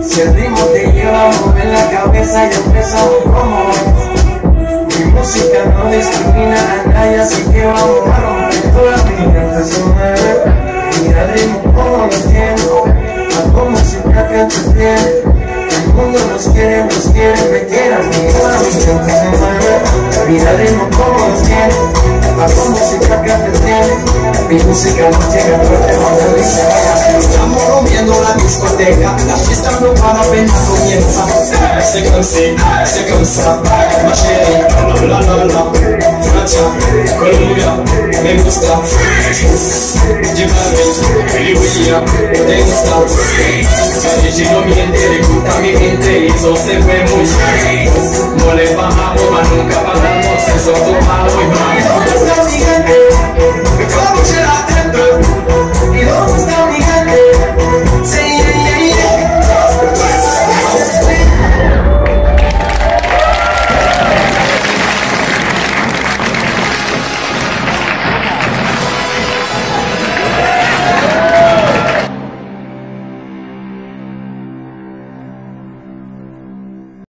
Si el ritmo te lleva a mover la cabeza, yo empiezo como mi música no discrimina a nadie, así que vamos a romper. Toda mi gente se mueve, mira el ritmo como lo tiene, hago música que entretiene. El mundo nos quiere, me quiere a mí. Toda mi gente se mueve, mira el ritmo como lo tiene, hago música que entretiene. Mi música no llega, pero te mando a la. Estamos rompiendo la discoteca, la fiesta no para apenas comienza. C'est comme si, c'est comme ça, ma chérie, la la la, Francia, Colombia, me gusta. Llevarme, Filibuía, te gusta. Nadie si no miente, le gusta a mi gente y eso se ve muy bien. No le bajamos, más nunca paramos.